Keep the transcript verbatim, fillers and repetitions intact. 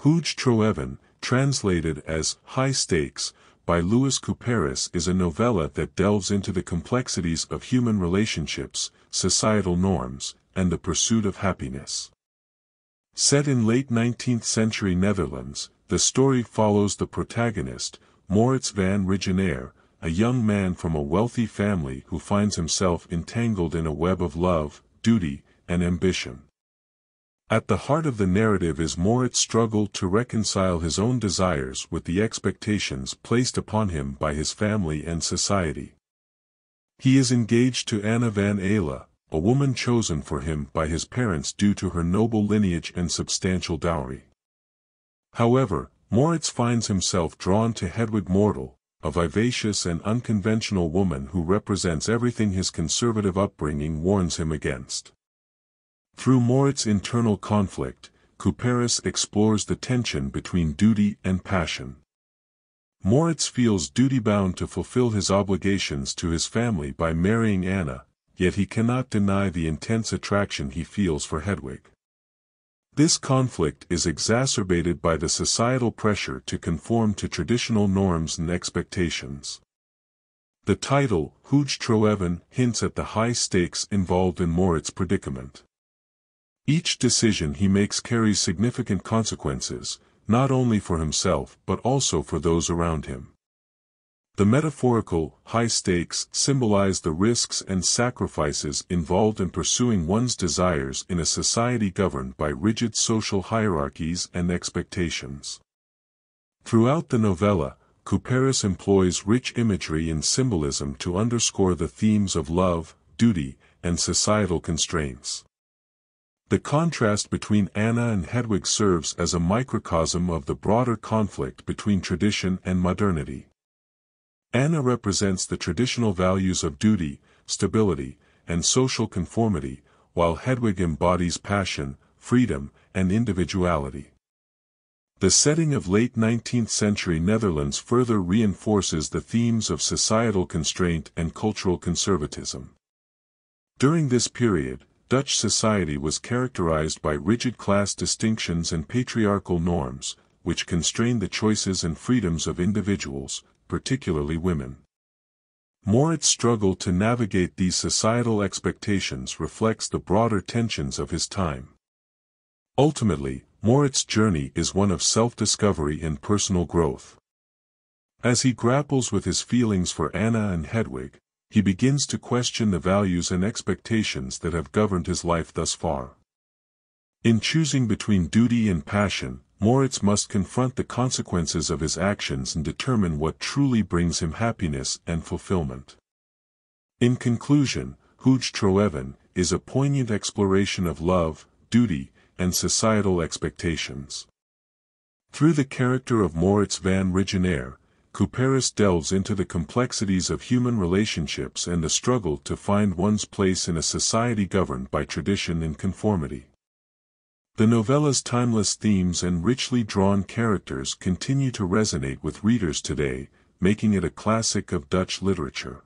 Hooge Troeven, translated as High Stakes, by Louis Couperus, is a novella that delves into the complexities of human relationships, societal norms, and the pursuit of happiness. Set in late nineteenth century Netherlands, the story follows the protagonist, Maurits van Rijzenaer, a young man from a wealthy family who finds himself entangled in a web of love, duty, and ambition. At the heart of the narrative is Maurits' struggle to reconcile his own desires with the expectations placed upon him by his family and society. He is engaged to Anna van Eylar, a woman chosen for him by his parents due to her noble lineage and substantial dowry. However, Maurits finds himself drawn to Hedwig Mordaal, a vivacious and unconventional woman who represents everything his conservative upbringing warns him against. Through Maurits' internal conflict, Couperus explores the tension between duty and passion. Maurits feels duty-bound to fulfill his obligations to his family by marrying Anna, yet he cannot deny the intense attraction he feels for Hedwig. This conflict is exacerbated by the societal pressure to conform to traditional norms and expectations. The title, Hooge Troeven, hints at the high stakes involved in Maurits' predicament. Each decision he makes carries significant consequences, not only for himself but also for those around him. The metaphorical high stakes symbolize the risks and sacrifices involved in pursuing one's desires in a society governed by rigid social hierarchies and expectations. Throughout the novella, Couperus employs rich imagery and symbolism to underscore the themes of love, duty, and societal constraints. The contrast between Anna and Hedwig serves as a microcosm of the broader conflict between tradition and modernity. Anna represents the traditional values of duty, stability, and social conformity, while Hedwig embodies passion, freedom, and individuality. The setting of late nineteenth century Netherlands further reinforces the themes of societal constraint and cultural conservatism. During this period, Dutch society was characterized by rigid class distinctions and patriarchal norms, which constrained the choices and freedoms of individuals, particularly women. Maurits' struggle to navigate these societal expectations reflects the broader tensions of his time. Ultimately, Maurits' journey is one of self-discovery and personal growth. As he grapples with his feelings for Anna and Hedwig, he begins to question the values and expectations that have governed his life thus far. In choosing between duty and passion, Maurits must confront the consequences of his actions and determine what truly brings him happiness and fulfillment. In conclusion, Hooge Troeven is a poignant exploration of love, duty, and societal expectations. Through the character of Maurits van Rijzenaer, Couperus delves into the complexities of human relationships and the struggle to find one's place in a society governed by tradition and conformity. The novella's timeless themes and richly drawn characters continue to resonate with readers today, making it a classic of Dutch literature.